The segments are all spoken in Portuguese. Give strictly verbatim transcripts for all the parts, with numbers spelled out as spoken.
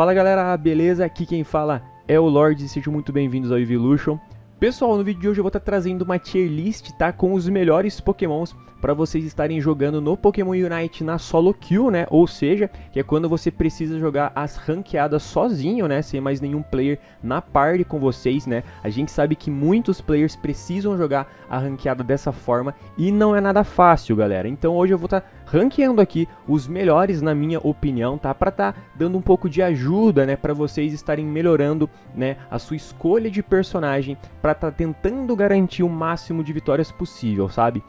Fala galera, beleza? Aqui quem fala é o Lorde e sejam muito bem-vindos ao Eeveelution. Pessoal, no vídeo de hoje eu vou estar trazendo uma tier list, tá? Com os melhores pokémons para vocês estarem jogando no Pokémon Unite na solo queue, né? Ou seja, que é quando você precisa jogar as ranqueadas sozinho, né? Sem mais nenhum player na party com vocês, né? A gente sabe que muitos players precisam jogar a ranqueada dessa forma e não é nada fácil, galera. Então hoje eu vou estar ranqueando aqui os melhores, na minha opinião, tá? Pra estar dando um pouco de ajuda, né? Pra vocês estarem melhorando, né? A sua escolha de personagem pra estar tentando garantir o máximo de vitórias possível, sabe?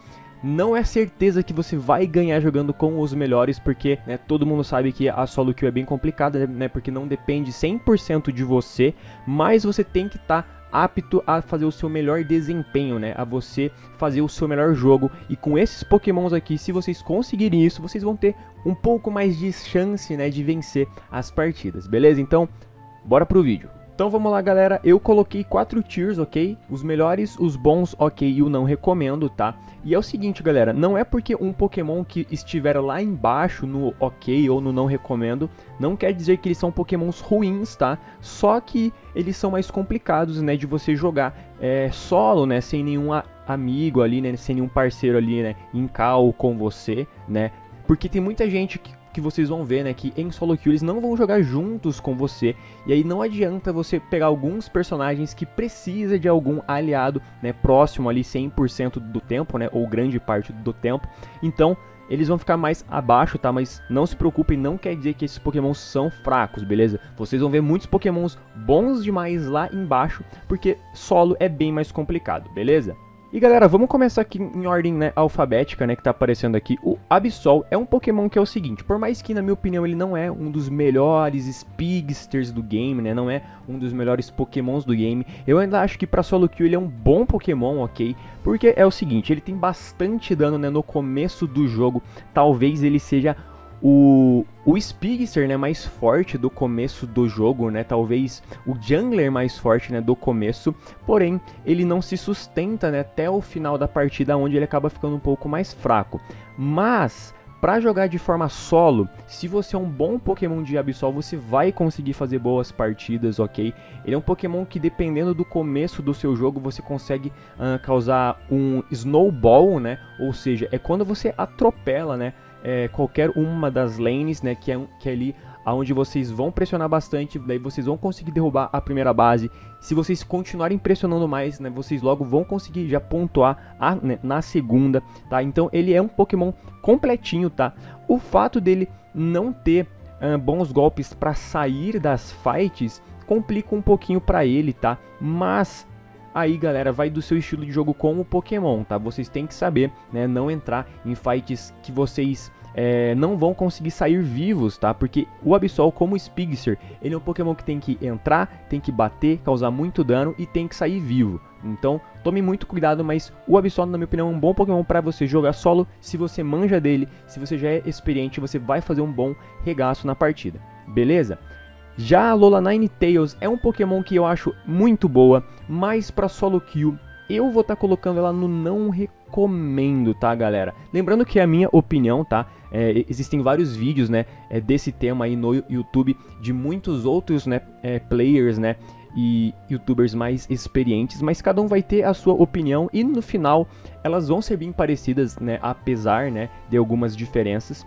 Não é certeza que você vai ganhar jogando com os melhores, porque né, todo mundo sabe que a solo queue é bem complicada, né, porque não depende cem por cento de você, mas você tem que estar tá apto a fazer o seu melhor desempenho, né, a você fazer o seu melhor jogo. E com esses pokémons aqui, se vocês conseguirem isso, vocês vão ter um pouco mais de chance, né, de vencer as partidas, beleza? Então, bora pro vídeo. Então vamos lá galera, eu coloquei quatro tiers, ok? Os melhores, os bons, ok, e o não recomendo, tá? E é o seguinte galera, não é porque um Pokémon que estiver lá embaixo no ok ou no não recomendo, não quer dizer que eles são Pokémons ruins, tá? Só que eles são mais complicados, né, de você jogar é, solo, né, sem nenhum amigo ali, né, sem nenhum parceiro ali, né, em call com você, né? Porque tem muita gente que... que vocês vão ver, né, que em solo queue eles não vão jogar juntos com você, e aí não adianta você pegar alguns personagens que precisa de algum aliado, né, próximo ali cem por cento do tempo, né, ou grande parte do tempo. Então eles vão ficar mais abaixo, tá? Mas não se preocupem, não quer dizer que esses pokémons são fracos, beleza? Vocês vão ver muitos pokémons bons demais lá embaixo, porque solo é bem mais complicado, beleza? E galera, vamos começar aqui em ordem, né, alfabética, né, que tá aparecendo aqui. O Absol é um Pokémon que é o seguinte, por mais que na minha opinião ele não é um dos melhores Spigsters do game, né, não é um dos melhores Pokémons do game, eu ainda acho que pra solo queue ele é um bom Pokémon, ok? Porque é o seguinte, ele tem bastante dano, né, no começo do jogo, talvez ele seja... O, o Spigster, né, mais forte do começo do jogo, né, talvez o Jungler mais forte, né, do começo, porém ele não se sustenta, né, até o final da partida, onde ele acaba ficando um pouco mais fraco. Mas... para jogar de forma solo, se você é um bom Pokémon de Absol, você vai conseguir fazer boas partidas, ok? Ele é um Pokémon que, dependendo do começo do seu jogo, você consegue uh, causar um snowball, né? Ou seja, é quando você atropela, né? É, qualquer uma das lanes, né? Que é, que é ali onde vocês vão pressionar bastante, daí vocês vão conseguir derrubar a primeira base. Se vocês continuarem pressionando mais, né? Vocês logo vão conseguir já pontuar a, né, na segunda, tá? Então ele é um Pokémon completinho, tá? O fato dele não ter uh, bons golpes para sair das fights complica um pouquinho para ele, tá? Mas aí, galera, vai do seu estilo de jogo como Pokémon, tá? Vocês têm que saber, né, não entrar em fights que vocês é, não vão conseguir sair vivos, tá? Porque o Absol, como o Spigster, ele é um Pokémon que tem que entrar, tem que bater, causar muito dano e tem que sair vivo. Então, tome muito cuidado, mas o Absol, na minha opinião, é um bom Pokémon para você jogar solo. Se você manja dele, se você já é experiente, você vai fazer um bom regaço na partida, beleza? Já a Alola Ninetales é um Pokémon que eu acho muito boa, mas para solo queue eu vou estar tá colocando ela no não recomendo, tá, galera? Lembrando que é a minha opinião, tá? É, existem vários vídeos, né, é, desse tema aí no YouTube, de muitos outros, né, é, players, né, e youtubers mais experientes, mas cada um vai ter a sua opinião e no final elas vão ser bem parecidas, né, apesar, né, de algumas diferenças.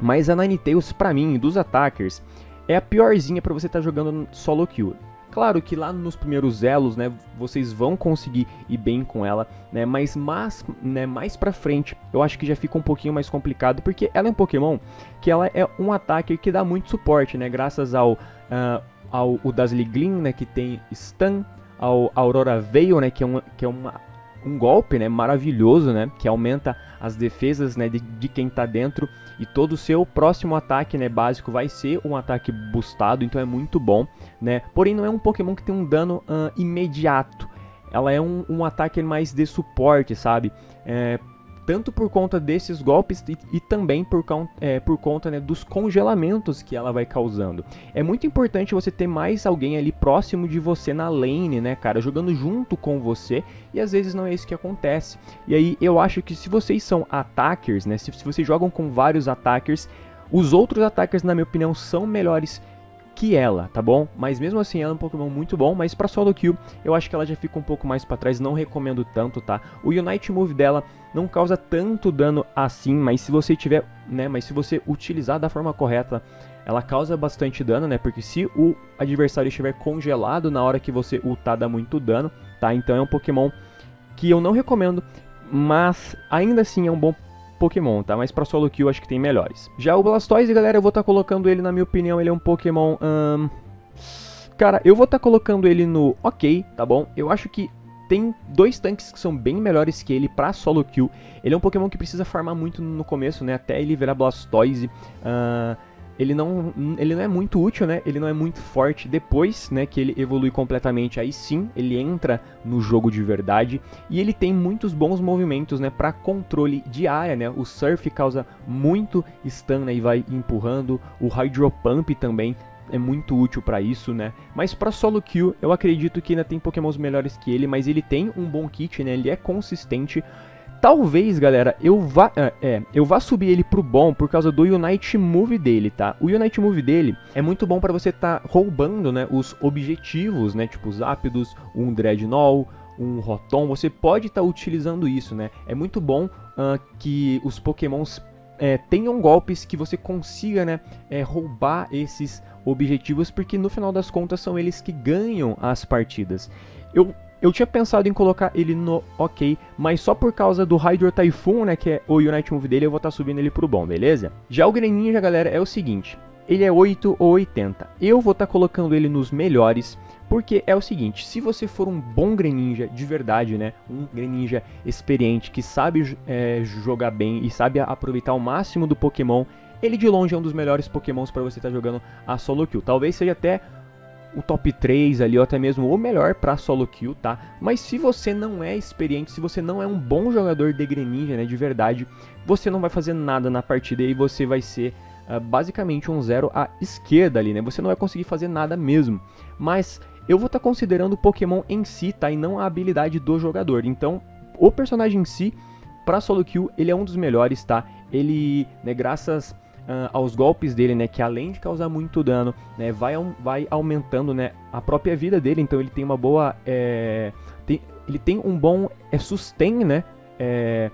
Mas a Ninetales, para mim, dos attackers, é a piorzinha pra você estar tá jogando solo queue. Claro que lá nos primeiros elos, né, vocês vão conseguir ir bem com ela, né, mas mais, né, mais pra frente eu acho que já fica um pouquinho mais complicado, porque ela é um Pokémon que ela é um ataque que dá muito suporte, né, graças ao, uh, ao o Dasliglim, né, que tem stun, ao Aurora Veil, né, que é, uma, que é uma, um golpe, né, maravilhoso, né, que aumenta as defesas, né, de, de quem tá dentro, e todo o seu próximo ataque, né, básico vai ser um ataque boostado, então é muito bom, né? Porém não é um Pokémon que tem um dano uh, imediato, ela é um, um ataque mais de suporte, sabe? É, tanto por conta desses golpes e, e também por, é, por conta, né, dos congelamentos que ela vai causando. É muito importante você ter mais alguém ali próximo de você na lane, né, cara? Jogando junto com você, e às vezes não é isso que acontece. E aí eu acho que se vocês são attackers, né, se, se vocês jogam com vários attackers, os outros attackers, na minha opinião, são melhores que ela, tá bom? Mas mesmo assim ela é um Pokémon muito bom, mas pra solo kill eu acho que ela já fica um pouco mais pra trás, não recomendo tanto, tá? O Unite Move dela não causa tanto dano assim, mas se você tiver, né, mas se você utilizar da forma correta, ela causa bastante dano, né? Porque se o adversário estiver congelado na hora que você ultar, dá muito dano, tá? Então é um Pokémon que eu não recomendo, mas ainda assim é um bom Pokémon, tá? Mas pra solo kill eu acho que tem melhores. Já o Blastoise, galera, eu vou estar tá colocando ele, na minha opinião, ele é um Pokémon... Hum... Cara, eu vou estar tá colocando ele no ok, tá bom? Eu acho que tem dois tanques que são bem melhores que ele pra solo kill. Ele é um Pokémon que precisa farmar muito no começo, né? Até ele virar Blastoise. Uh... Ele não, ele não é muito útil, né? Ele não é muito forte depois, né? Que ele evolui completamente, aí sim, ele entra no jogo de verdade. E ele tem muitos bons movimentos, né? Para controle de área, né? O Surf causa muito stun, né? E vai empurrando. O Hydro Pump também é muito útil para isso, né? Mas para solo kill, eu acredito que ainda tem Pokémons melhores que ele. Mas ele tem um bom kit, né? Ele é consistente. Talvez, galera, eu vá, é, eu vá subir ele pro bom por causa do Unite Move dele, tá? O Unite Move dele é muito bom pra você tá roubando, né, os objetivos, né, tipo os Zapdos, um Dreadnought, um Rotom. Você pode tá utilizando isso, né? É muito bom uh, que os Pokémons é, tenham golpes que você consiga, né, é, roubar esses objetivos, porque no final das contas são eles que ganham as partidas. Eu... Eu tinha pensado em colocar ele no ok, mas só por causa do Hydro Typhoon, né, que é o Unite Move dele, eu vou estar subindo ele pro bom, beleza? Já o Greninja, galera, é o seguinte, ele é oito ou oitenta. Eu vou estar colocando ele nos melhores, porque é o seguinte, se você for um bom Greninja de verdade, né, um Greninja experiente, que sabe é, jogar bem e sabe aproveitar ao máximo do Pokémon, ele de longe é um dos melhores Pokémons para você estar jogando a solo kill. Talvez seja até... o top três ali, ou até mesmo o melhor pra solo kill, tá? Mas se você não é experiente, se você não é um bom jogador de Greninja, né, de verdade, você não vai fazer nada na partida e você vai ser uh, basicamente um zero à esquerda ali, né? Você não vai conseguir fazer nada mesmo. Mas eu vou estar tá considerando o Pokémon em si, tá? E não a habilidade do jogador. Então, o personagem em si, pra solo kill, ele é um dos melhores, tá? Ele, né, graças... Uh, aos golpes dele, né, que além de causar muito dano, né, vai, vai aumentando, né, a própria vida dele, então ele tem uma boa, é, tem, ele tem um bom é, sustain, né, é,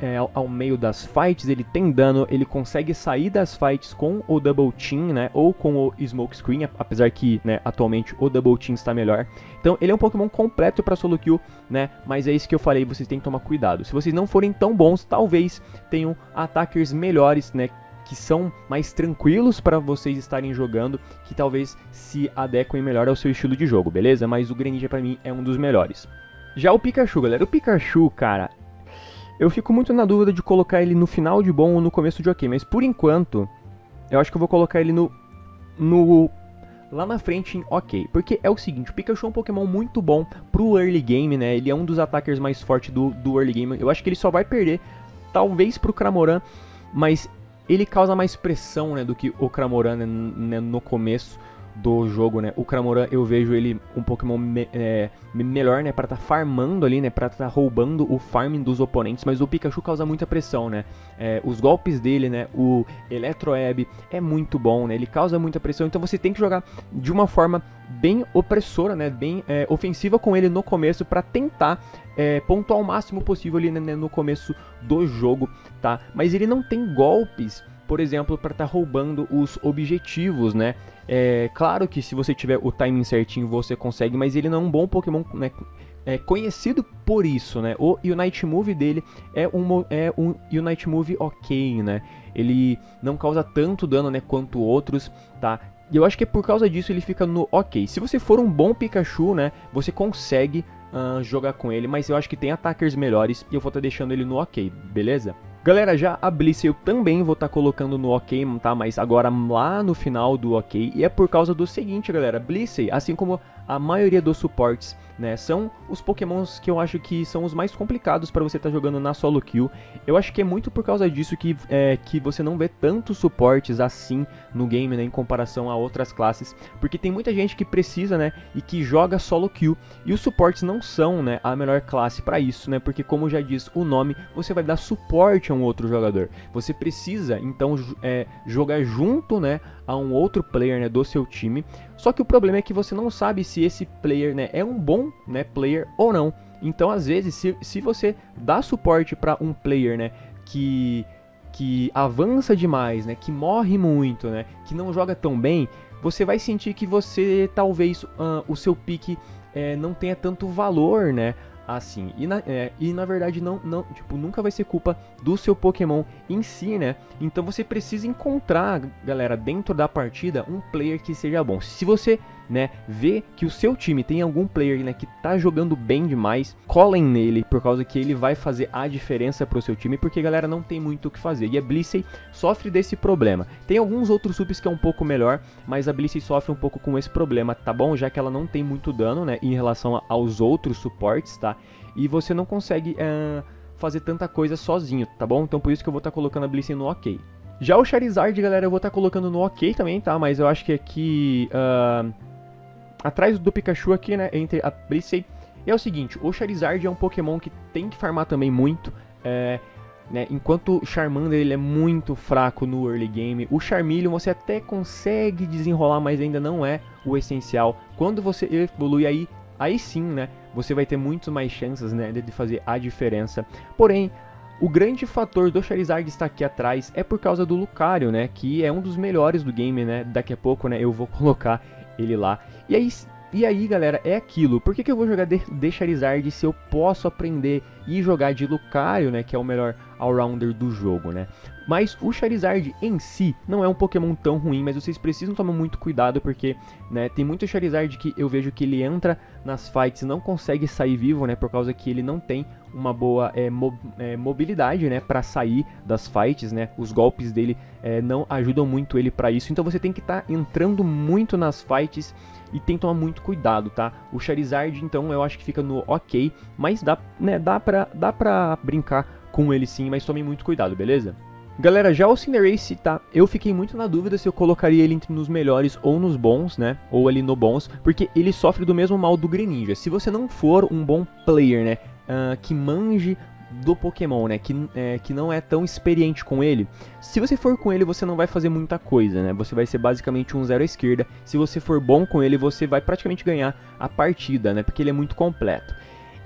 é, ao, ao meio das fights, ele tem dano, ele consegue sair das fights com o Double Team, né, ou com o Smoke Screen, apesar que, né, atualmente o Double Team está melhor, então ele é um Pokémon completo para solo kill, né, mas é isso que eu falei, vocês têm que tomar cuidado, se vocês não forem tão bons, talvez tenham ataques melhores, né, que são mais tranquilos para vocês estarem jogando, que talvez se adequem melhor ao seu estilo de jogo, beleza? Mas o Greninja pra mim é um dos melhores. Já o Pikachu, galera, o Pikachu, cara, eu fico muito na dúvida de colocar ele no final de bom ou no começo de ok, mas por enquanto, eu acho que eu vou colocar ele no, no lá na frente em ok, porque é o seguinte, o Pikachu é um Pokémon muito bom pro early game, né? Ele é um dos attackers mais fortes do, do early game, eu acho que ele só vai perder, talvez pro Cramorant, mas... ele causa mais pressão, né, do que o Cramorant, né, no começo do jogo, né. O Cramorant eu vejo ele um Pokémon me, é, melhor, né, para estar tá farmando ali, né, para estar tá roubando o farming dos oponentes, mas o Pikachu causa muita pressão, né. É, os golpes dele, né, o Electroeb é muito bom, né, ele causa muita pressão, então você tem que jogar de uma forma bem opressora, né, bem é, ofensiva com ele no começo para tentar é, pontuar o máximo possível ali, né, no começo do jogo, tá? Mas ele não tem golpes, por exemplo, para estar tá roubando os objetivos, né? É claro que se você tiver o timing certinho você consegue, mas ele não é um bom Pokémon, né? É conhecido por isso, né? O Unite Move dele é um, é um Unite Move ok, né? Ele não causa tanto dano, né, quanto outros, tá? E eu acho que por causa disso ele fica no ok. Se você for um bom Pikachu, né, você consegue uh, jogar com ele, mas eu acho que tem attackers melhores e eu vou estar tá deixando ele no ok, beleza? Galera, já a Blissey eu também vou estar tá colocando no ok, tá? Mas agora lá no final do ok. E é por causa do seguinte, galera. Blissey, assim como a maioria dos suportes, né, são os Pokémons que eu acho que são os mais complicados para você estar tá jogando na solo kill. Eu acho que é muito por causa disso que, é, que você não vê tantos suportes assim no game, né, em comparação a outras classes. Porque tem muita gente que precisa, né, e que joga solo kill. E os suportes não são, né, a melhor classe para isso, né? Porque como já diz o nome, você vai dar suporte a um outro jogador. Você precisa, então, é, jogar junto, né, a um outro player, né, do seu time. Só que o problema é que você não sabe se esse player, né, é um bom, né, player ou não. Então, às vezes, se, se você dá suporte para um player, né, que, que avança demais, né, que morre muito, né, que não joga tão bem, você vai sentir que você, talvez, uh, o seu pique é, não tenha tanto valor, né, assim. E na, é, e na verdade, não, não, tipo, nunca vai ser culpa do seu Pokémon em si, né. Então, você precisa encontrar, galera, dentro da partida, um player que seja bom. Se você... né, ver que o seu time tem algum player, né, que tá jogando bem demais, colhem nele, por causa que ele vai fazer a diferença pro seu time, porque, galera, não tem muito o que fazer. E a Blissey sofre desse problema. Tem alguns outros subs que é um pouco melhor, mas a Blissey sofre um pouco com esse problema, tá bom? Já que ela não tem muito dano, né, em relação aos outros suportes, tá? E você não consegue uh, fazer tanta coisa sozinho, tá bom? Então por isso que eu vou estar tá colocando a Blissey no ok. Já o Charizard, galera, eu vou estar tá colocando no ok também, tá? Mas eu acho que aqui... Uh... atrás do Pikachu aqui, né, entre a Blissey, é o seguinte, o Charizard é um Pokémon que tem que farmar também muito, é, né, enquanto o Charmander ele é muito fraco no early game, o Charmeleon você até consegue desenrolar, mas ainda não é o essencial. Quando você evolui aí, aí sim, né, você vai ter muito mais chances, né, de fazer a diferença. Porém, o grande fator do Charizard estar aqui atrás é por causa do Lucario, né, que é um dos melhores do game, né, daqui a pouco, né, eu vou colocar ele lá. E aí, e aí, galera, é aquilo. Por que, que eu vou jogar de, de Charizard se eu posso aprender e jogar de Lucario, né, que é o melhor all-rounder do jogo, né? Mas o Charizard em si não é um Pokémon tão ruim, mas vocês precisam tomar muito cuidado porque, né, tem muito Charizard que eu vejo que ele entra nas fights e não consegue sair vivo, né, por causa que ele não tem uma boa é, mo é, mobilidade, né, para sair das fights, né, os golpes dele é, não ajudam muito ele para isso, então você tem que estar tá entrando muito nas fights e tem que tomar muito cuidado, tá? O Charizard, então, eu acho que fica no ok, mas dá, né, dá, pra, dá pra brincar com ele sim, mas tome muito cuidado, beleza? Galera, já o Cinderace, tá? Eu fiquei muito na dúvida se eu colocaria ele entre nos melhores ou nos bons, né? Ou ali no bons, porque ele sofre do mesmo mal do Greninja. Se você não for um bom player, né, Uh, que manje do Pokémon, né, que, é, que não é tão experiente com ele, se você for com ele você não vai fazer muita coisa, né, você vai ser basicamente um zero à esquerda. Se você for bom com ele você vai praticamente ganhar a partida, né, porque ele é muito completo.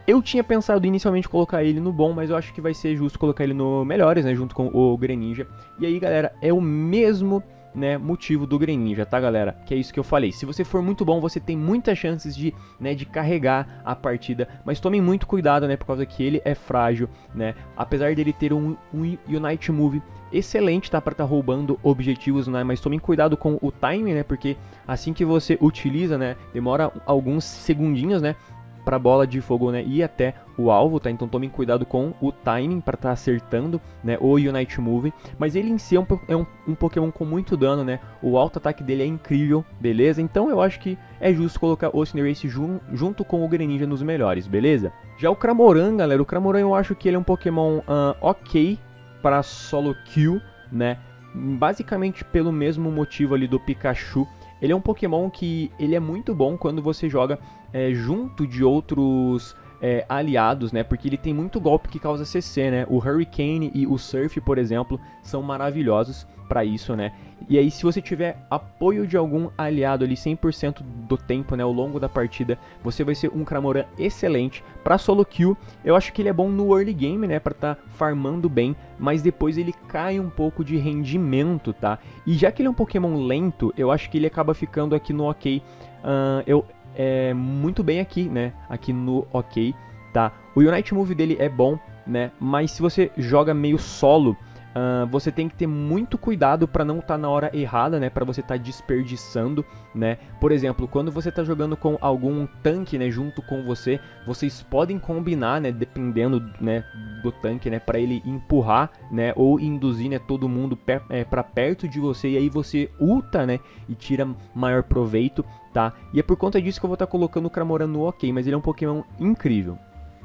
Eu tinha pensado inicialmente colocar ele no bom, mas eu acho que vai ser justo colocar ele no melhores, né, junto com o Greninja. E aí, galera, é o mesmo, né, motivo do Greninja, tá, galera? Que é isso que eu falei. Se você for muito bom, você tem muitas chances de, né, de carregar a partida, mas tomem muito cuidado, né, por causa que ele é frágil, né, apesar dele ter um, um Unite Move excelente, tá, pra estar tá roubando objetivos, né, mas tomem cuidado com o timing, né, porque assim que você utiliza, né, demora alguns segundinhos, né, pra bola de fogo, né, ir até o alvo, tá? Então tomem cuidado com o timing para estar tá acertando, né, o Unite Move. Mas ele em si é um, é um, um Pokémon com muito dano, né? O alto ataque dele é incrível, beleza? Então eu acho que é justo colocar o Cinderace jun, junto com o Greninja nos melhores, beleza? Já o Cramorant, galera, o Cramorant eu acho que ele é um Pokémon uh, ok para solo kill, né? Basicamente pelo mesmo motivo ali do Pikachu. Ele é um Pokémon que ele é muito bom quando você joga é, junto de outros é, aliados, né? Porque ele tem muito golpe que causa C C, né? O Hurricane e o Surf, por exemplo, são maravilhosos para isso, né? E aí, se você tiver apoio de algum aliado ali cem por cento do tempo, né, ao longo da partida, você vai ser um Cramorant excelente. Para solo kill, eu acho que ele é bom no early game, né, para estar tá farmando bem, mas depois ele cai um pouco de rendimento, tá? E já que ele é um Pokémon lento, eu acho que ele acaba ficando aqui no ok, uh, eu, é, muito bem aqui, né, aqui no ok, tá? O Unite Move dele é bom, né, mas se você joga meio solo, Uh, você tem que ter muito cuidado para não estar tá na hora errada, né? Para você estar tá desperdiçando, né? Por exemplo, quando você está jogando com algum tanque, né, junto com você, vocês podem combinar, né, dependendo, né, do tanque, né, para ele empurrar, né, ou induzir, né, todo mundo per é, para perto de você e aí você ulta, né, e tira maior proveito, tá? E é por conta disso que eu vou estar tá colocando o Cramorant no ok, mas ele é um Pokémon incrível.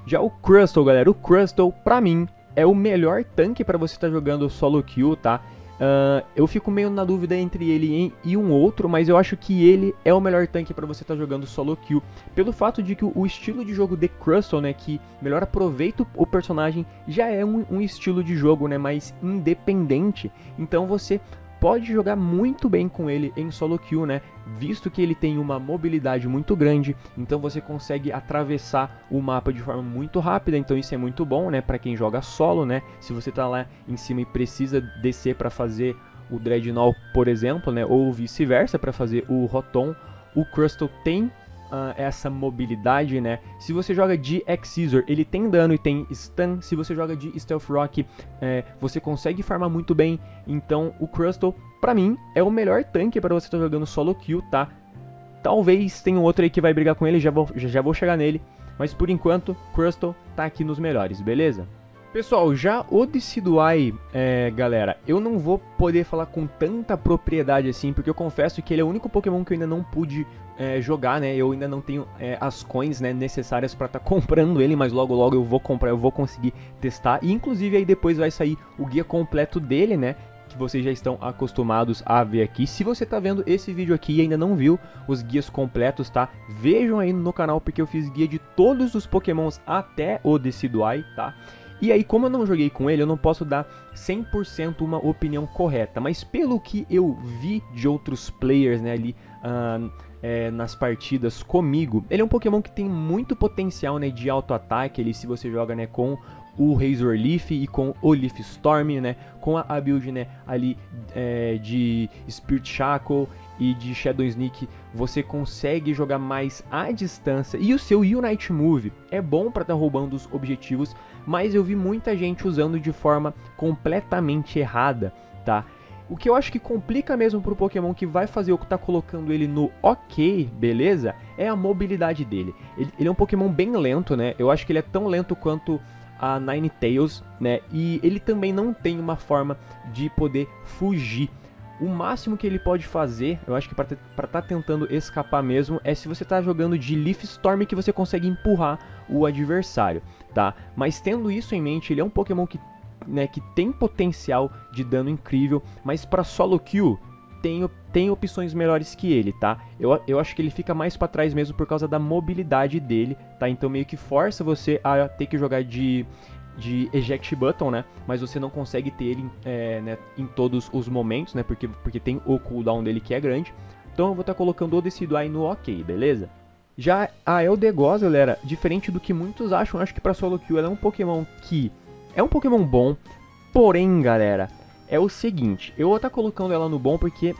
Já o Crustle, galera, o Crustle para mim é o melhor tanque para você estar tá jogando solo kill, tá? Uh, eu fico meio na dúvida entre ele e um outro, mas eu acho que ele é o melhor tanque para você estar tá jogando solo queue, pelo fato de que o estilo de jogo de Crustle, né, que melhor aproveita o personagem, já é um, um estilo de jogo, né, mais independente, então você pode jogar muito bem com ele em solo queue, né, visto que ele tem uma mobilidade muito grande, então você consegue atravessar o mapa de forma muito rápida, então isso é muito bom, né, para quem joga solo, né, se você tá lá em cima e precisa descer para fazer o Dreadnought, por exemplo, né, ou vice-versa para fazer o Rotom, o Crustle tem Uh, essa mobilidade, né? Se você joga de X-Scissor, ele tem dano e tem stun. Se você joga de Stealth Rock, é, você consegue farmar muito bem. Então o Crustle, pra mim, é o melhor tanque para você estar tá jogando solo queue, tá? Talvez tenha um outro aí que vai brigar com ele, já vou, já, já vou chegar nele. Mas por enquanto, Crustle tá aqui nos melhores, beleza? Pessoal, já o Decidueye, é, galera, eu não vou poder falar com tanta propriedade assim, porque eu confesso que ele é o único Pokémon que eu ainda não pude é, jogar, né, eu ainda não tenho é, as coins, né, necessárias para estar tá comprando ele, mas logo logo eu vou comprar, eu vou conseguir testar, e inclusive aí depois vai sair o guia completo dele, né, que vocês já estão acostumados a ver aqui. Se você tá vendo esse vídeo aqui e ainda não viu os guias completos, tá? Vejam aí no canal, porque eu fiz guia de todos os Pokémons até o Decidueye, tá? E aí, como eu não joguei com ele, eu não posso dar cem por cento uma opinião correta, mas pelo que eu vi de outros players, né, ali uh, é, nas partidas comigo, ele é um Pokémon que tem muito potencial, né, de auto-ataque, ali se você joga, né, com o Razor Leaf e com o Leaf Storm, né, com a build, né, ali é, de Spirit Shackle e de Shadow Sneak, você consegue jogar mais à distância, e o seu Unite Move é bom para estar tá roubando os objetivos, mas eu vi muita gente usando de forma completamente errada, tá? O que eu acho que complica mesmo pro Pokémon que vai fazer o que tá colocando ele no ok, beleza? É a mobilidade dele. Ele, ele é um Pokémon bem lento, né? Eu acho que ele é tão lento quanto a Ninetales, né? E ele também não tem uma forma de poder fugir. O máximo que ele pode fazer, eu acho que para estar tá tentando escapar mesmo, é se você tá jogando de Leaf Storm que você consegue empurrar o adversário, tá? Mas tendo isso em mente, ele é um Pokémon que, né, que tem potencial de dano incrível, mas para solo queue tem, tem opções melhores que ele, tá? Eu, eu acho que ele fica mais para trás mesmo por causa da mobilidade dele, tá? Então meio que força você a ter que jogar de... de Eject Button, né, mas você não consegue ter ele é, né, em todos os momentos, né, porque, porque tem o cooldown dele que é grande, então eu vou estar tá colocando o Decidueye no ok, beleza? Já a Eldegoss, galera, diferente do que muitos acham, acho que pra solo queue ela é um Pokémon que é um Pokémon bom, porém, galera, é o seguinte, eu vou estar tá colocando ela no bom porque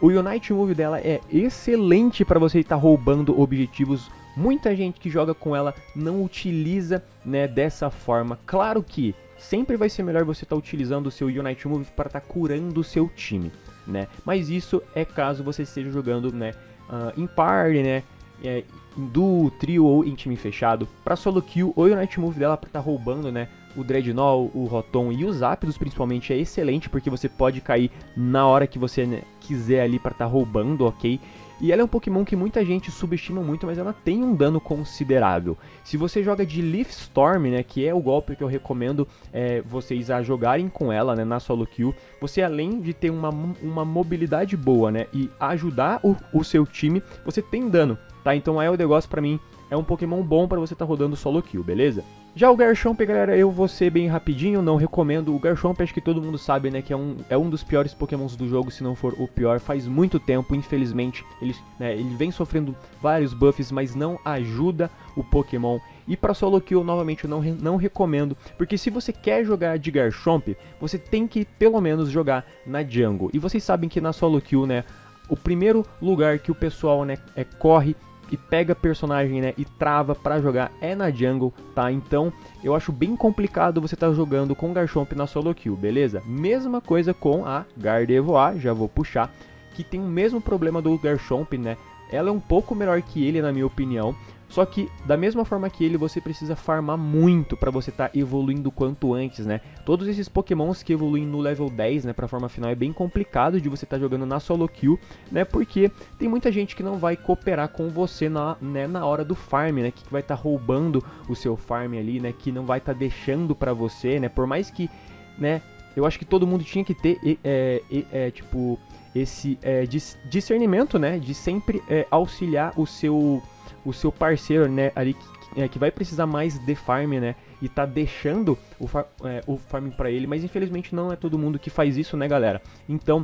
o Unite Move dela é excelente para você estar tá roubando objetivos. Muita gente que joga com ela não utiliza, né, dessa forma. Claro que sempre vai ser melhor você estar tá utilizando o seu Unite Move para estar tá curando o seu time, né? Mas isso é caso você esteja jogando, né, uh, em party, né, é, em duo, trio ou em time fechado. Para solo kill, o Unite Move dela para estar tá roubando, né, o Dreadnought, o Rotom e os Zapdos principalmente é excelente, porque você pode cair na hora que você, né, quiser ali para estar tá roubando, ok? E ela é um Pokémon que muita gente subestima muito, mas ela tem um dano considerável. Se você joga de Leaf Storm, né, que é o golpe que eu recomendo é, vocês a jogarem com ela, né, na solo queue, você além de ter uma, uma mobilidade boa, né, e ajudar o, o seu time, você tem dano, tá? Então a Eldegoss pra mim é um Pokémon bom pra você tá rodando solo queue, beleza? Já o Garchomp, galera, eu vou ser bem rapidinho, não recomendo. O Garchomp, acho que todo mundo sabe, né, que é um, é um dos piores Pokémons do jogo, se não for o pior. Faz muito tempo, infelizmente, ele, né, ele vem sofrendo vários buffs, mas não ajuda o Pokémon. E para solo kill, novamente, eu não, não recomendo, porque se você quer jogar de Garchomp, você tem que, pelo menos, jogar na jungle. E vocês sabem que na solo kill, né, o primeiro lugar que o pessoal, né, é, corre e pega personagem, né, e trava pra jogar é na jungle, tá? Então eu acho bem complicado você tá jogando com Garchomp na solo queue, beleza? Mesma coisa com a Gardevoir, já vou puxar, que tem o mesmo problema do Garchomp, né? Ela é um pouco melhor que ele, na minha opinião, só que da mesma forma que ele, você precisa farmar muito pra você tá evoluindo quanto antes, né? Todos esses pokémons que evoluem no level dez, né, pra forma final é bem complicado de você tá jogando na solo queue, né? Porque tem muita gente que não vai cooperar com você na, né, na hora do farm, né? Que vai tá roubando o seu farm ali, né? Que não vai tá deixando pra você, né? Por mais que, né, eu acho que todo mundo tinha que ter, é, é, é, tipo, esse é, discernimento, né? De sempre é, auxiliar o seu, o seu parceiro, né? Ali que, é, que vai precisar mais de farm, né? E tá deixando o, far, é, o farm pra ele. Mas infelizmente não é todo mundo que faz isso, né, galera? Então,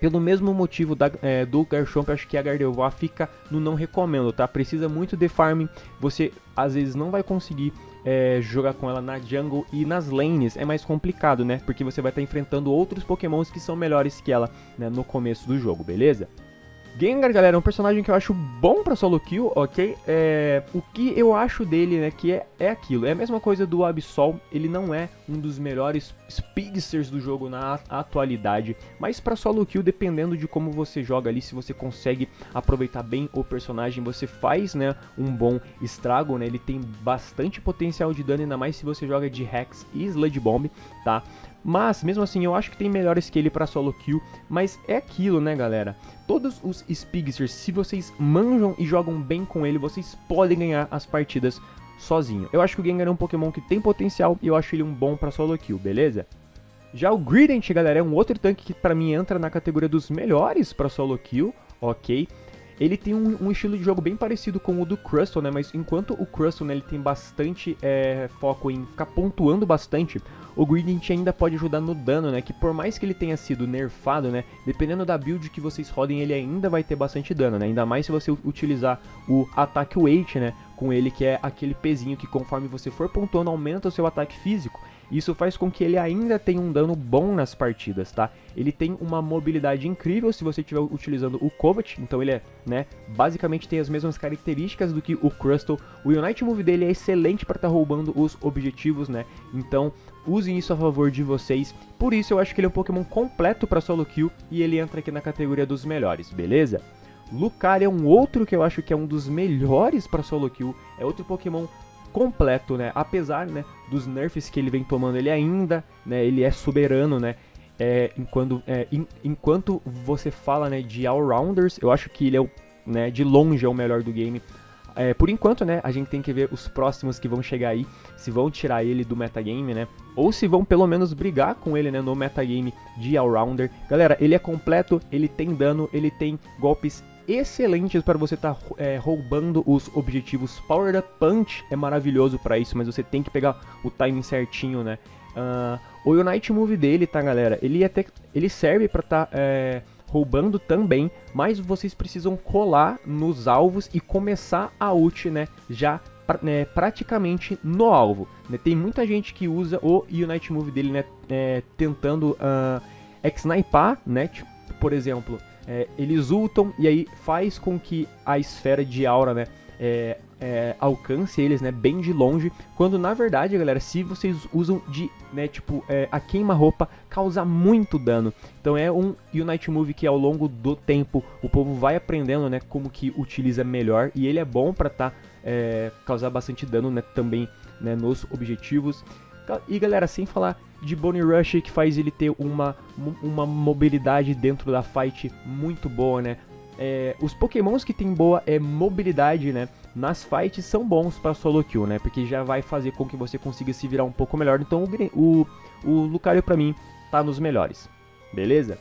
pelo mesmo motivo da, é, do Garchomp, acho que a Gardevoir fica no não recomendo, tá? Precisa muito de farming, você às vezes não vai conseguir é, jogar com ela na jungle e nas lanes, é mais complicado, né? Porque você vai estar tá enfrentando outros pokémons que são melhores que ela, né, no começo do jogo, beleza? Gengar, galera, é um personagem que eu acho bom pra solo kill, ok? É, o que eu acho dele, né, que é, é aquilo. É a mesma coisa do Absol, ele não é um dos melhores speedsters do jogo na atualidade. Mas pra solo kill, dependendo de como você joga ali, se você consegue aproveitar bem o personagem, você faz, né, um bom estrago, né? Ele tem bastante potencial de dano, ainda mais se você joga de Hex e Sludge Bomb, tá? Mas, mesmo assim, eu acho que tem melhores que ele pra solo kill, mas é aquilo, né, galera? Todos os Spigsters, se vocês manjam e jogam bem com ele, vocês podem ganhar as partidas sozinho. Eu acho que o Gengar é um Pokémon que tem potencial e eu acho ele um bom pra solo kill, beleza? Já o Greninja, galera, é um outro tanque que pra mim entra na categoria dos melhores pra solo kill, ok? Ele tem um, um estilo de jogo bem parecido com o do Crustle, né? Mas enquanto o Crustle, né, ele tem bastante é, foco em ficar pontuando bastante, o Greninja ainda pode ajudar no dano, né? Que por mais que ele tenha sido nerfado, né? Dependendo da build que vocês rodem, ele ainda vai ter bastante dano, né? Ainda mais se você utilizar o ataque weight, né? Com ele, que é aquele pezinho que conforme você for pontuando, aumenta o seu ataque físico. Isso faz com que ele ainda tenha um dano bom nas partidas, tá? Ele tem uma mobilidade incrível se você estiver utilizando o Kovac, então ele é, né, basicamente tem as mesmas características do que o Crustle. O Unite Move dele é excelente para estar tá roubando os objetivos, né? Então, usem isso a favor de vocês. Por isso eu acho que ele é um Pokémon completo para solo kill e ele entra aqui na categoria dos melhores, beleza? Lucario é um outro que eu acho que é um dos melhores para solo kill, é outro Pokémon completo, né? Apesar, né, dos nerfs que ele vem tomando, ele ainda, né, ele é soberano, né? É, enquanto, é, in, enquanto você fala, né, de all-rounders, eu acho que ele é o, né, de longe é o melhor do game. É, por enquanto, né, a gente tem que ver os próximos que vão chegar aí, se vão tirar ele do metagame, né, ou se vão pelo menos brigar com ele, né, no metagame de all-rounder. Galera, ele é completo, ele tem dano, ele tem golpes excelentes para você estar tá, é, roubando os objetivos. Power Up Punch é maravilhoso para isso, mas você tem que pegar o timing certinho, né. Uh, o Unite Move dele, tá, galera, ele, até, ele serve para estar tá, é, roubando também, mas vocês precisam colar nos alvos e começar a ult, né, já pra, né, praticamente no alvo, né. Tem muita gente que usa o Unite Move dele, né, é, tentando uh, snipar, né, tipo, por exemplo... É, eles ultam e aí faz com que a esfera de aura, né, é, é, alcance eles, né, bem de longe. Quando na verdade, galera, se vocês usam de, né, tipo, é, a queima-roupa, causa muito dano. Então é um Unite Move que ao longo do tempo o povo vai aprendendo, né, como que utiliza melhor. E ele é bom pra tá, é, causar bastante dano, né, também, né, nos objetivos. E galera, sem falar de Bonnie Rush, que faz ele ter uma, uma mobilidade dentro da fight muito boa, né? É, os pokémons que tem boa é, mobilidade, né, nas fights são bons para solo kill, né? Porque já vai fazer com que você consiga se virar um pouco melhor. Então o, o, o Lucario pra mim tá nos melhores, beleza?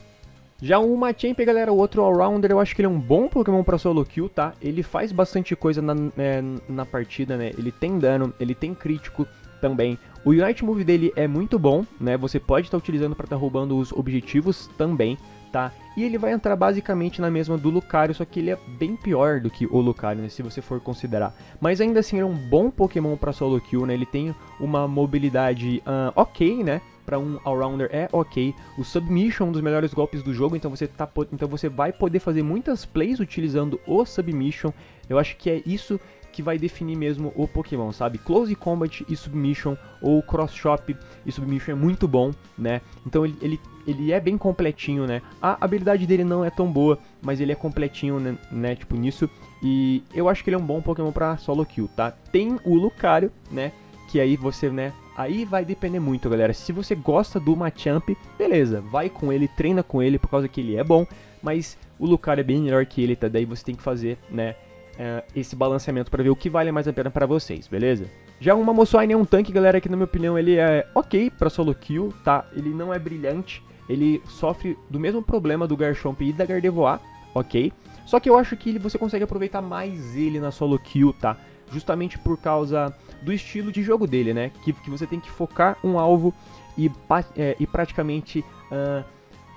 Já o Machamp, galera, o outro all-rounder, eu acho que ele é um bom Pokémon pra solo kill, tá? Ele faz bastante coisa na, é, na partida, né? Ele tem dano, ele tem crítico também. O Unite Move dele é muito bom, né? Você pode estar tá utilizando para estar tá roubando os objetivos também, tá? E ele vai entrar basicamente na mesma do Lucario, só que ele é bem pior do que o Lucario, né? Se você for considerar. Mas ainda assim, ele é um bom Pokémon para solo kill, né? Ele tem uma mobilidade uh, ok, né? Para um all-rounder é ok. O Submission é um dos melhores golpes do jogo, então você, tá, então você vai poder fazer muitas plays utilizando o Submission. Eu acho que é isso que vai definir mesmo o Pokémon, sabe? Close Combat e Submission, ou Cross Shop e Submission é muito bom, né? Então ele, ele, ele é bem completinho, né? A habilidade dele não é tão boa, mas ele é completinho, né? né? Tipo, nisso. E eu acho que ele é um bom Pokémon pra solo kill, tá? Tem o Lucario, né? Que aí você, né? Aí vai depender muito, galera. Se você gosta do Machamp, beleza, vai com ele, treina com ele, por causa que ele é bom, mas o Lucario é bem melhor que ele, tá? Daí você tem que fazer, né? é, esse balanceamento para ver o que vale mais a pena para vocês, beleza? Já o Mamoswine é um tanque, galera, que na minha opinião ele é ok para solo kill, tá? Ele não é brilhante, ele sofre do mesmo problema do Garchomp e da Gardevoir, ok? Só que eu acho que você consegue aproveitar mais ele na solo kill, tá? Justamente por causa do estilo de jogo dele, né? Que, que você tem que focar um alvo e, é, e praticamente... Uh,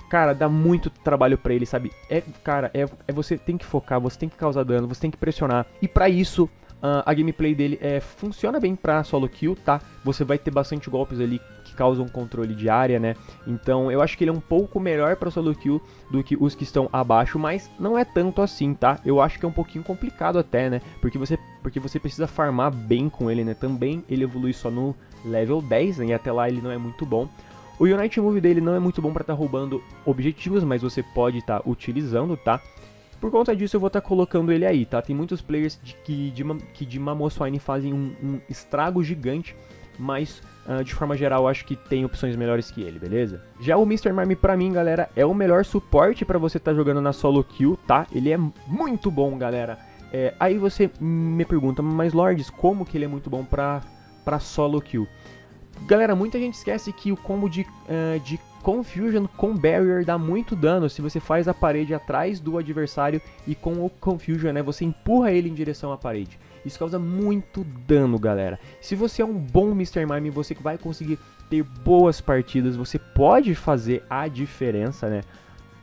Cara, dá muito trabalho pra ele, sabe? É, cara, é, é você tem que focar, você tem que causar dano, você tem que pressionar. E pra isso, uh, a gameplay dele é, funciona bem pra solo kill, tá? Você vai ter bastante golpes ali que causam controle de área, né? Então, eu acho que ele é um pouco melhor pra solo kill do que os que estão abaixo, mas não é tanto assim, tá? Eu acho que é um pouquinho complicado até, né? Porque você, porque você precisa farmar bem com ele, né? Também ele evolui só no level dez, né? E até lá ele não é muito bom. O Unite Move dele não é muito bom pra estar tá roubando objetivos, mas você pode estar tá utilizando, tá? Por conta disso eu vou estar tá colocando ele aí, tá? Tem muitos players de, que, de, que de Mamoswine fazem um, um estrago gigante, mas uh, de forma geral eu acho que tem opções melhores que ele, beleza? Já o mister Mime pra mim, galera, é o melhor suporte pra você estar tá jogando na solo kill, tá? Ele é muito bom, galera. É, aí você me pergunta, mas Lords, como que ele é muito bom pra, pra solo kill? Galera, muita gente esquece que o combo de, uh, de Confusion com Barrier dá muito dano se você faz a parede atrás do adversário e com o Confusion, né, você empurra ele em direção à parede. Isso causa muito dano, galera. Se você é um bom mister Mime, você vai conseguir ter boas partidas, você pode fazer a diferença, né?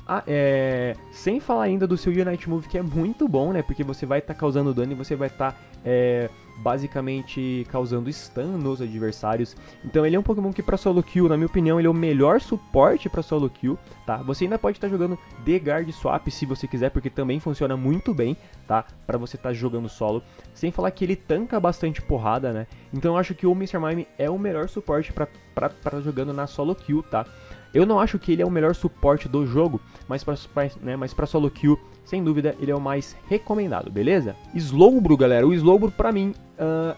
Ah, é... Sem falar ainda do seu Unite Move, que é muito bom, né? Porque você vai estar tá causando dano e você vai estar tá, é... basicamente causando stun nos adversários. Então ele é um Pokémon que pra solo kill, na minha opinião, ele é o melhor suporte pra solo kill, tá? Você ainda pode estar tá jogando de Guard Swap se você quiser, porque também funciona muito bem, tá? Pra você estar tá jogando solo. Sem falar que ele tanca bastante porrada, né? Então eu acho que o mister Mime é o melhor suporte pra estar tá jogando na solo kill, tá? Eu não acho que ele é o melhor suporte do jogo, mas pra, né, mas pra solo kill, sem dúvida, ele é o mais recomendado, beleza? Slowbro, galera, o Slowbro pra mim, uh,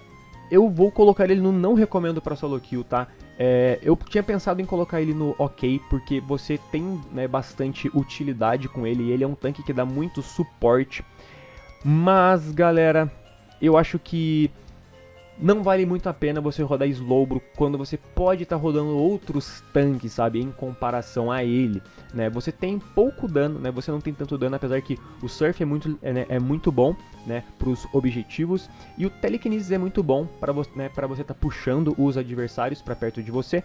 eu vou colocar ele no não recomendo pra solo kill, tá? É, eu tinha pensado em colocar ele no ok, porque você tem, né, bastante utilidade com ele, e ele é um tanque que dá muito suporte. Mas, galera, eu acho que... não vale muito a pena você rodar Slowbro quando você pode estar tá rodando outros tanques, sabe, em comparação a ele, né, você tem pouco dano, né, você não tem tanto dano, apesar que o Surf é muito, é, né, é muito bom, né, para os objetivos, e o Telekinesis é muito bom para vo né, você estar tá puxando os adversários para perto de você,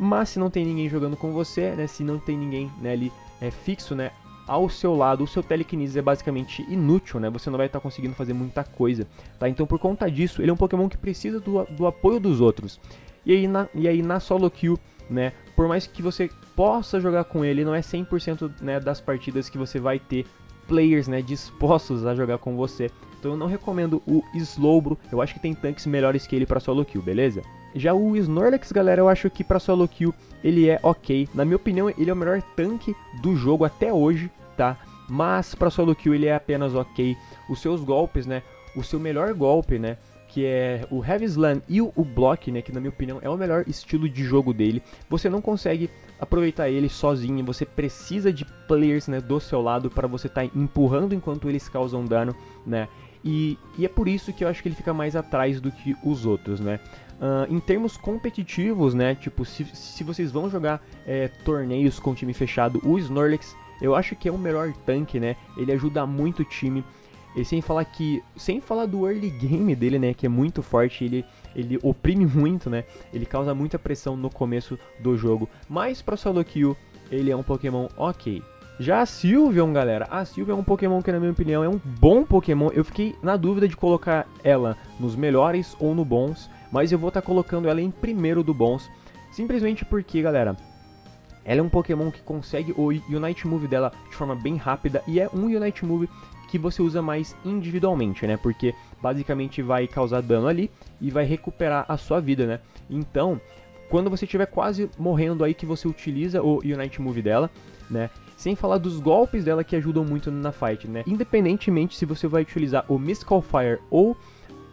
mas se não tem ninguém jogando com você, né, se não tem ninguém, né, ali é, fixo, né, ao seu lado, o seu Telekinesis é basicamente inútil, né? Você não vai estar tá conseguindo fazer muita coisa, tá? Então, por conta disso, ele é um Pokémon que precisa do, do apoio dos outros. E aí, na, e aí, na solo kill, né? Por mais que você possa jogar com ele, não é cem por cento, né, das partidas que você vai ter players, né, dispostos a jogar com você. Então, eu não recomendo o Slowbro. Eu acho que tem tanques melhores que ele para solo kill, beleza? Já o Snorlax, galera, eu acho que pra solo kill ele é ok. Na minha opinião, ele é o melhor tanque do jogo até hoje, tá? Mas pra solo kill ele é apenas ok. Os seus golpes, né? O seu melhor golpe, né? Que é o Heavy Slam e o Block, né? Que na minha opinião é o melhor estilo de jogo dele. Você não consegue aproveitar ele sozinho. Você precisa de players, né, do seu lado para você estar empurrando enquanto eles causam dano, né? E, e é por isso que eu acho que ele fica mais atrás do que os outros, né? Uh, em termos competitivos, né? Tipo, se, se vocês vão jogar é, torneios com time fechado, o Snorlax eu acho que é o melhor tanque, né? Ele ajuda muito o time. E sem falar que, sem falar do early game dele, né? Que é muito forte, ele, ele oprime muito, né? Ele causa muita pressão no começo do jogo. Mas para solo kill, ele é um Pokémon ok. Já a Sylveon, galera, a Sylveon é um Pokémon que, na minha opinião, é um bom Pokémon. Eu fiquei na dúvida de colocar ela nos melhores ou no bons, mas eu vou estar tá colocando ela em primeiro do bons, simplesmente porque, galera, ela é um Pokémon que consegue o Unite Move dela de forma bem rápida, e é um Unite Move que você usa mais individualmente, né, porque basicamente vai causar dano ali e vai recuperar a sua vida, né, então, quando você estiver quase morrendo aí que você utiliza o Unite Move dela, né, sem falar dos golpes dela que ajudam muito na fight, né? Independentemente se você vai utilizar o Mystical Fire ou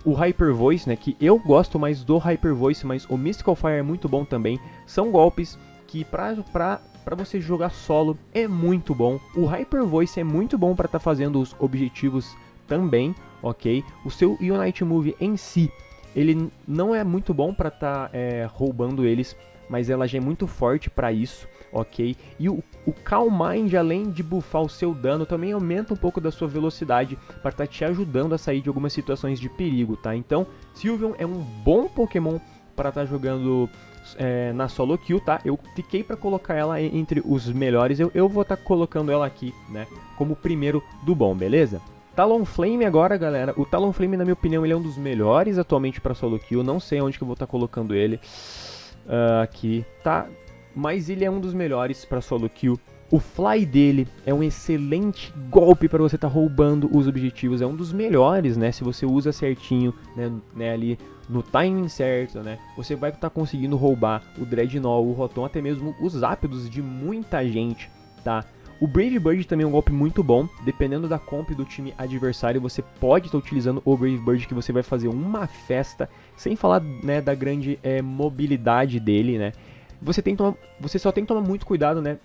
o Hyper Voice, né? Que eu gosto mais do Hyper Voice, mas o Mystical Fire é muito bom também. São golpes que pra, pra, pra você jogar solo é muito bom. O Hyper Voice é muito bom pra tá fazendo os objetivos também, ok? O seu Unite Move em si, ele não é muito bom para estar tá, é, roubando eles, mas ela já é muito forte para isso, ok? E o, o Calm Mind, além de buffar o seu dano, também aumenta um pouco da sua velocidade para estar tá te ajudando a sair de algumas situações de perigo, tá? Então, Sylveon é um bom Pokémon para estar tá jogando é, na solo queue, tá? Eu fiquei para colocar ela entre os melhores, eu, eu vou estar tá colocando ela aqui, né, como o primeiro do bom, beleza? Talonflame agora, galera. O Talonflame, na minha opinião, ele é um dos melhores atualmente para solo kill. Não sei onde que eu vou estar tá colocando ele uh, aqui, tá? Mas ele é um dos melhores para solo kill. O Fly dele é um excelente golpe para você estar tá roubando os objetivos. É um dos melhores, né? Se você usa certinho, né, né ali no timing certo, né? Você vai estar tá conseguindo roubar o Dreadnought, o Rotom, até mesmo os Zapdos de muita gente, tá? O Brave Bird também é um golpe muito bom, dependendo da comp do time adversário, você pode estar tá utilizando o Brave Bird que você vai fazer uma festa, sem falar, né, da grande é, mobilidade dele, né? Você, tem que tomar, você só tem que tomar muito cuidado, né?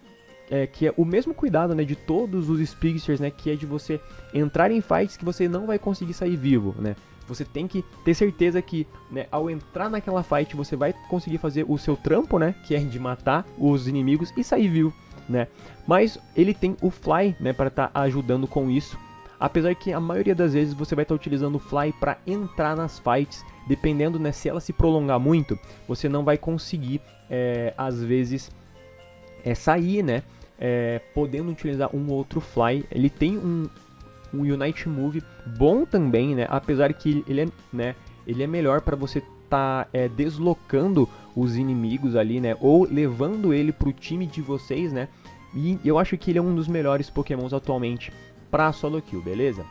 É, que é o mesmo cuidado, né, de todos os Speedsters, né? Que é de você entrar em fights que você não vai conseguir sair vivo, né? Você tem que ter certeza que, né, ao entrar naquela fight você vai conseguir fazer o seu trampo, né? Que é de matar os inimigos e sair vivo, né? Mas ele tem o Fly, né, para estar tá ajudando com isso. Apesar que a maioria das vezes você vai estar tá utilizando o Fly para entrar nas fights. Dependendo, né, se ela se prolongar muito, você não vai conseguir, é, às vezes, é, sair, né, é, podendo utilizar um outro Fly. Ele tem um, um Unite Move bom também, né? Apesar que ele é, né, ele é melhor para você tá é, deslocando os inimigos ali, né, ou levando ele pro time de vocês, né, e eu acho que ele é um dos melhores Pokémons atualmente pra solo kill, beleza?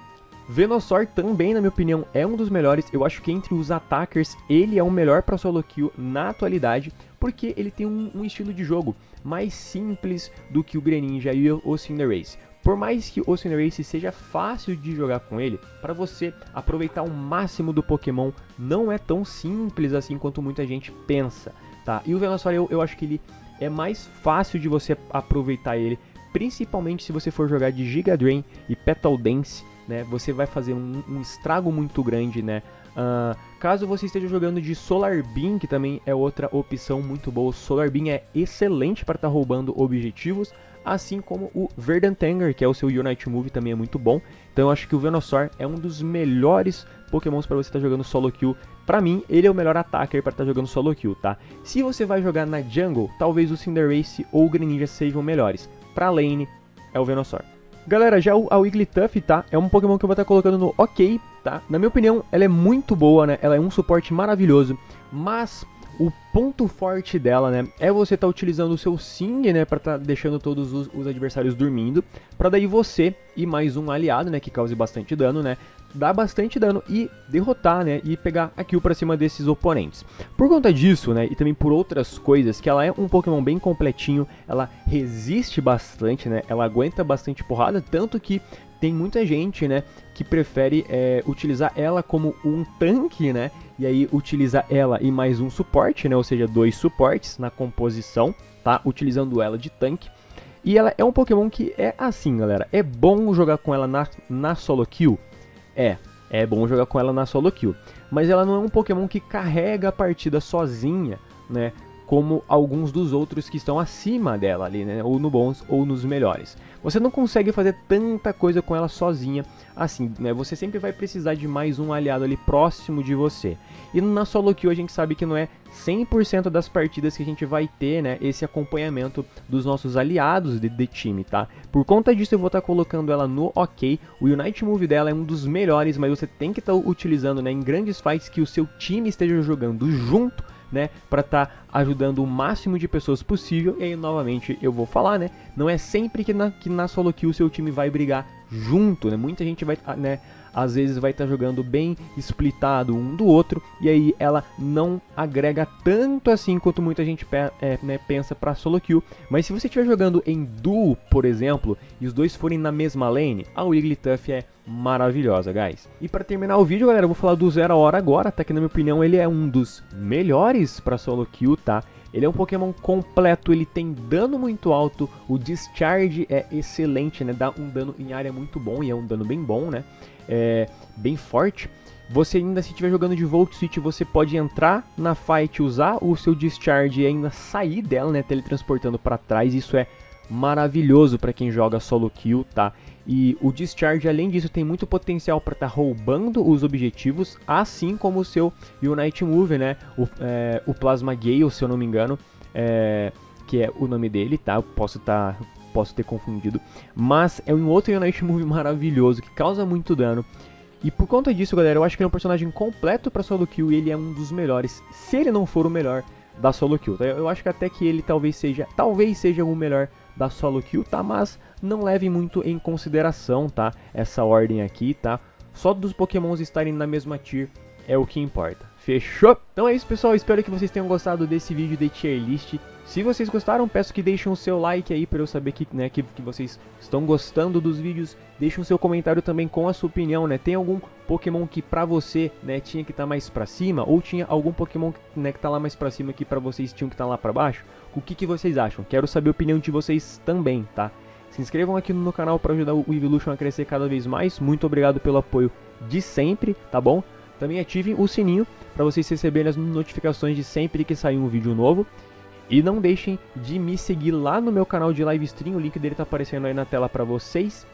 Venusaur também, na minha opinião, é um dos melhores. Eu acho que entre os attackers ele é o melhor pra solo kill na atualidade, porque ele tem um, um estilo de jogo mais simples do que o Greninja e o Cinderace. Por mais que o Cinderace seja fácil de jogar com ele, para você aproveitar o máximo do Pokémon não é tão simples assim quanto muita gente pensa, tá? E o Venusaur eu, eu acho que ele é mais fácil de você aproveitar ele, principalmente se você for jogar de Giga Drain e Petal Dance, né? Você vai fazer um, um estrago muito grande, né? Uh, caso você esteja jogando de Solar Beam, que também é outra opção muito boa, o Solar Beam é excelente para estar tá roubando objetivos, assim como o Verdantanger, que é o seu Unite Move, também é muito bom. Então eu acho que o Venusaur é um dos melhores Pokémons para você estar tá jogando solo kill. Pra mim, ele é o melhor attacker para estar tá jogando solo kill, tá? Se você vai jogar na jungle, talvez o Cinderace ou o Greninja sejam melhores. Pra lane, é o Venusaur. Galera, já o, a Wigglytuff, tá? É um Pokémon que eu vou estar tá colocando no OK, tá? Na minha opinião, ela é muito boa, né? Ela é um suporte maravilhoso, mas o ponto forte dela, né, é você estar tá utilizando o seu Sing, né, para estar tá deixando todos os, os adversários dormindo, para daí você e mais um aliado, né, que cause bastante dano, né, dar bastante dano e derrotar, né, e pegar a kill para cima desses oponentes. Por conta disso, né, e também por outras coisas, que ela é um Pokémon bem completinho, ela resiste bastante, né, ela aguenta bastante porrada, tanto que tem muita gente, né, que prefere é, utilizar ela como um tanque, né, e aí utiliza ela e mais um suporte, né, ou seja, dois suportes na composição, tá, utilizando ela de tanque. E ela é um Pokémon que é assim, galera, é bom jogar com ela na, na solo kill? É, é bom jogar com ela na solo kill, mas ela não é um Pokémon que carrega a partida sozinha, né, como alguns dos outros que estão acima dela ali, né, ou no bons ou nos melhores. Você não consegue fazer tanta coisa com ela sozinha assim, né, você sempre vai precisar de mais um aliado ali próximo de você. E na solo queue a gente sabe que não é cem por cento das partidas que a gente vai ter, né, esse acompanhamento dos nossos aliados de, de time, tá? Por conta disso eu vou estar tá colocando ela no OK. O Unite Move dela é um dos melhores, mas você tem que estar tá utilizando, né, em grandes fights que o seu time esteja jogando junto, né, para estar tá ajudando o máximo de pessoas possível. E aí novamente eu vou falar, né, não é sempre que na, que na solo kill o seu time vai brigar junto, né, muita gente vai, né, às vezes vai estar tá jogando bem splitado um do outro, e aí ela não agrega tanto assim quanto muita gente pe é, né, pensa para solo kill. Mas se você estiver jogando em duo, por exemplo, e os dois forem na mesma lane, a Wigglytuff é maravilhosa, guys. E para terminar o vídeo, galera, eu vou falar do Zeraora agora, tá? Que na minha opinião ele é um dos melhores para solo kill, tá? Ele é um Pokémon completo, ele tem dano muito alto, o Discharge é excelente, né? Dá um dano em área muito bom, e é um dano bem bom, né? É bem forte. Você ainda, se estiver jogando de Volt Switch, você pode entrar na fight, usar o seu Discharge e ainda sair dela, né? Teletransportando para trás, isso é maravilhoso para quem joga solo kill, tá? E o Discharge, além disso, tem muito potencial para estar tá roubando os objetivos, assim como o seu Unite Move, né? O, é, o Plasma Gale, se eu não me engano, é, que é o nome dele, tá? Eu posso estar... Tá, posso ter confundido, mas é um outro Unite Move maravilhoso, que causa muito dano. E por conta disso, galera, eu acho que ele é um personagem completo para solo kill e ele é um dos melhores, se ele não for o melhor da solo kill, tá? Eu acho que até que ele talvez seja, talvez seja o melhor da solo kill, tá? Mas não leve muito em consideração, tá? Essa ordem aqui, tá? Só dos pokémons estarem na mesma tier é o que importa. Fechou? Então é isso, pessoal. Espero que vocês tenham gostado desse vídeo de tier list. Se vocês gostaram, peço que deixem o seu like aí para eu saber que, né, que, que vocês estão gostando dos vídeos. Deixem o seu comentário também com a sua opinião, né? Tem algum Pokémon que pra você, né, tinha que estar tá mais pra cima? Ou tinha algum Pokémon que, né, que tá lá mais pra cima que pra vocês tinham que estar tá lá pra baixo? O que, que vocês acham? Quero saber a opinião de vocês também, tá? Se inscrevam aqui no canal para ajudar o Eeveelution a crescer cada vez mais. Muito obrigado pelo apoio de sempre, tá bom? Também ativem o sininho para vocês receberem as notificações de sempre que sair um vídeo novo. E não deixem de me seguir lá no meu canal de live stream, o link dele tá aparecendo aí na tela pra vocês.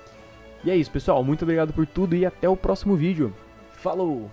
E é isso, pessoal, muito obrigado por tudo e até o próximo vídeo. Falou!